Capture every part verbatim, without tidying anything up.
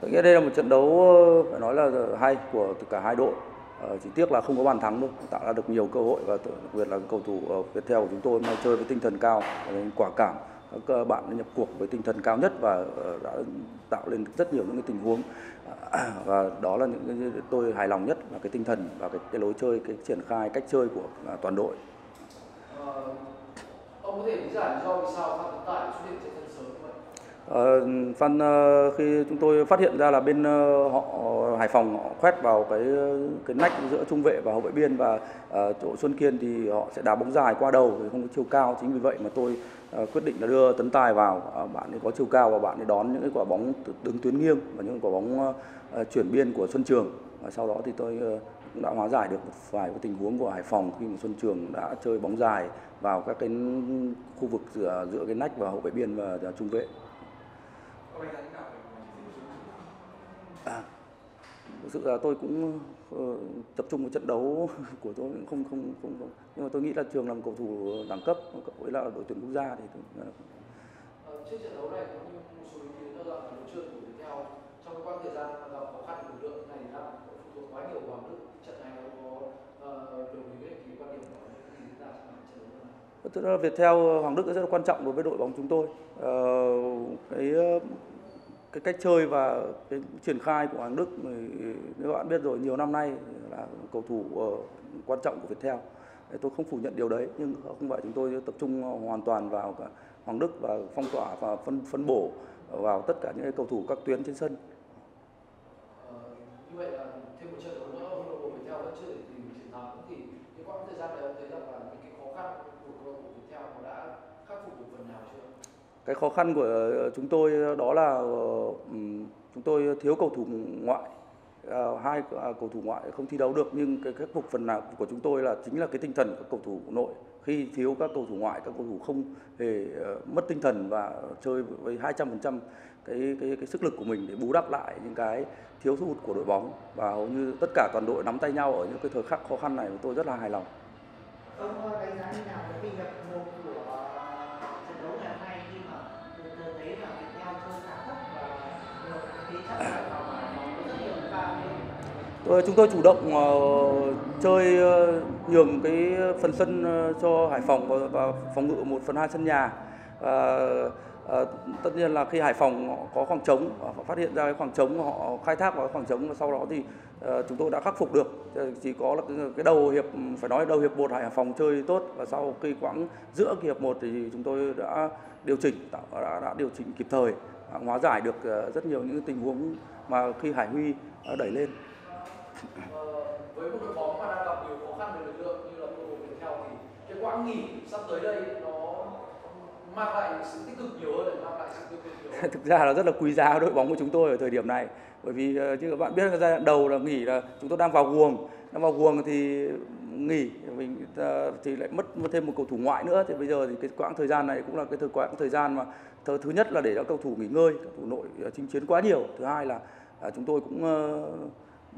Tôi nghĩ đây là một trận đấu phải nói là hay của cả hai đội. Chỉ tiếc là không có bàn thắng thôi, tạo ra được nhiều cơ hội và đặc biệt là cầu thủ Viettel của chúng tôi mà chơi với tinh thần cao, quả cảm. Các bạn nhập cuộc với tinh thần cao nhất và đã tạo lên rất nhiều những cái tình huống, và đó là những cái tôi hài lòng nhất là cái tinh thần và cái, cái lối chơi, cái triển khai cách chơi của toàn đội. Ờ, ông có thể lý giải do vì sao Phan Tuấn Tài xuất hiện trên sân sớm như vậy? Ờ, Phan khi chúng tôi phát hiện ra là bên họ Hải Phòng họ khoét vào cái cái nách giữa trung vệ và hậu vệ biên, và uh, chỗ Xuân Kiên thì họ sẽ đá bóng dài qua đầu thì không có chiều cao, chính vì vậy mà tôi uh, quyết định là đưa Tấn Tài vào. Uh, bạn ấy có chiều cao và bạn ấy đón những cái quả bóng đứng tuyến nghiêng và những quả bóng uh, chuyển biên của Xuân Trường, và sau đó thì tôi uh, cũng đã hóa giải được một vài cái tình huống của Hải Phòng khi mà Xuân Trường đã chơi bóng dài vào các cái khu vực giữa giữa cái nách và hậu vệ biên và trung vệ. À. Thực sự là tôi cũng uh, tập trung vào trận đấu của tôi, không, không không không nhưng mà tôi nghĩ là Trường làm cầu thủ đẳng cấp, cậu ấy là đội tuyển quốc gia thì tôi... ờ, trước trận đấu này cũng như một số ý kiến cho rằng là đội trưởng của Viettel trong quãng thời gian gặp khó khăn của đội này là phụ thuộc quá nhiều vào Hoàng Đức. Trận này có uh, đồng ý với cái quan điểm của Hoàng Đức thì chúng ta sẽ trận đấu này. Thực ra Viettel Hoàng Đức rất là quan trọng đối với đội bóng chúng tôi. Uh, cái uh, cái cách chơi và cái triển khai của Hoàng Đức, các bạn biết rồi, nhiều năm nay là cầu thủ quan trọng của Viettel. Tôi không phủ nhận điều đấy, nhưng không phải chúng tôi tập trung hoàn toàn vào cả Hoàng Đức và phong tỏa và phân phân bổ vào tất cả những cầu thủ các tuyến trên sân. Ờ, như vậy là thêm một trận đấu nữa câu lạc bộ Viettel vẫn chưa thể tìm chiến thắng, thì cái quãng thời gian này ông thấy rằng là những cái khó khăn của câu lạc bộ Viettel nó đã khắc phục được phần nào chưa? Cái khó khăn của chúng tôi đó là chúng tôi thiếu cầu thủ ngoại, hai cầu thủ ngoại không thi đấu được, nhưng cái khắc phục phần nào của chúng tôi là chính là cái tinh thần của cầu thủ nội. Khi thiếu các cầu thủ ngoại, các cầu thủ không hề mất tinh thần và chơi với hai trăm phần trăm cái, cái cái sức lực của mình để bù đắp lại những cái thiếu sút của đội bóng, và hầu như tất cả toàn đội nắm tay nhau ở những cái thời khắc khó khăn này, tôi rất là hài lòng. Ông đánh giá như nào về tình hình của trận đấu này? Chúng tôi chủ động chơi nhường cái phần sân cho Hải Phòng và phòng ngự một phần hai sân nhà. À, à, tất nhiên là khi Hải Phòng họ có khoảng trống, họ phát hiện ra cái khoảng trống, họ khai thác vào khoảng trống, và sau đó thì à, chúng tôi đã khắc phục được. Chỉ có là cái, cái đầu hiệp, phải nói đầu hiệp một Hải Phòng chơi tốt, và sau khi quãng giữa hiệp một thì chúng tôi đã điều chỉnh, đã, đã, đã điều chỉnh kịp thời, hóa giải được rất nhiều những tình huống mà khi Hải Huy đẩy lên. Với một đội bóng mà đang gặp nhiều khó khăn về lực lượng như là câu lạc bộ Viettel thì cái quãng nghỉ sắp tới đây nó mang lại sự tích cực nhiều hơn, mang lại sự tiêu cực nhiều hơn. Thực ra là rất là quý giá đội bóng của chúng tôi ở thời điểm này, bởi vì như các bạn biết là giai đoạn đầu là nghỉ là chúng tôi đang vào guồng, đang vào guồng thì nghỉ mình thì lại mất thêm một cầu thủ ngoại nữa, thì bây giờ thì cái quãng thời gian này cũng là cái thời quãng thời gian mà thứ nhất là để cho cầu thủ nghỉ ngơi, cầu thủ nội chinh chiến quá nhiều, thứ hai là chúng tôi cũng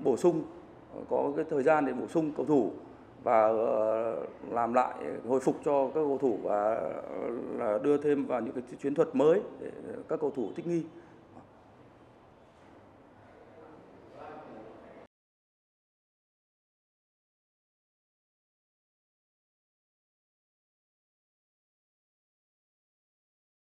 bổ sung, có cái thời gian để bổ sung cầu thủ và làm lại hồi phục cho các cầu thủ, và đưa thêm vào những cái chiến thuật mới để các cầu thủ thích nghi.